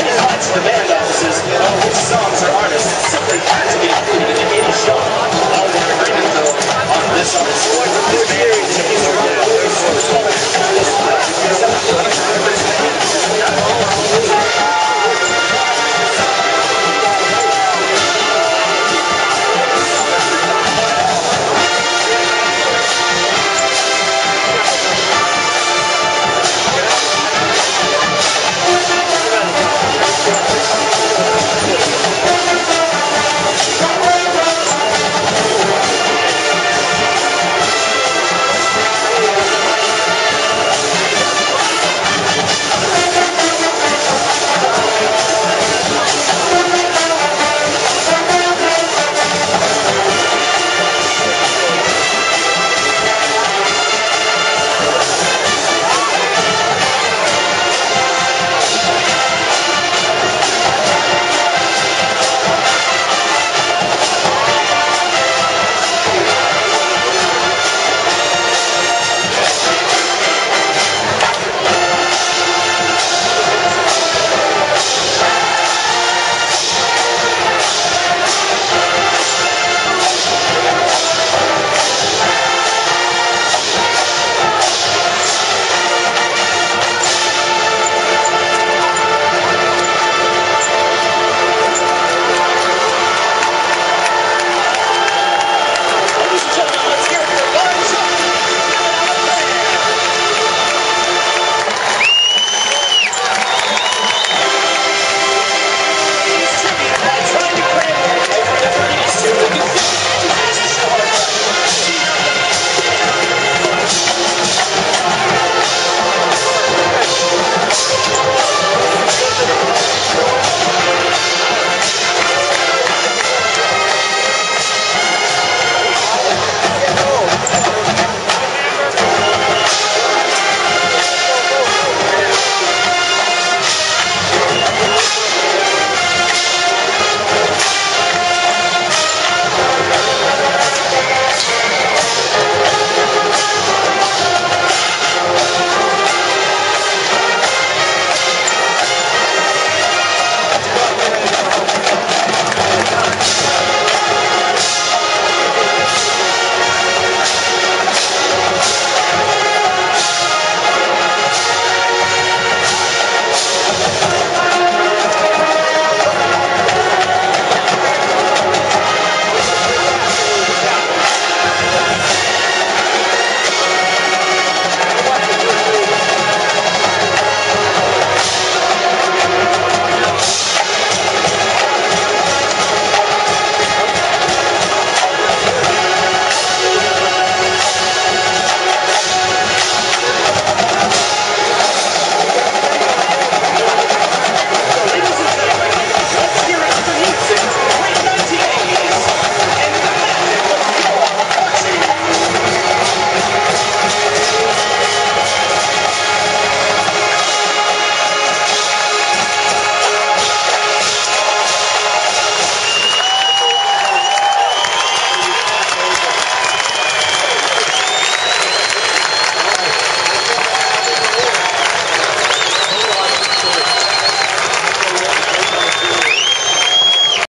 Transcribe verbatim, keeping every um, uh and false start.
Headlights for band offices on which songs or artists simply had to be included in any show. All were agreement, though, on this artist.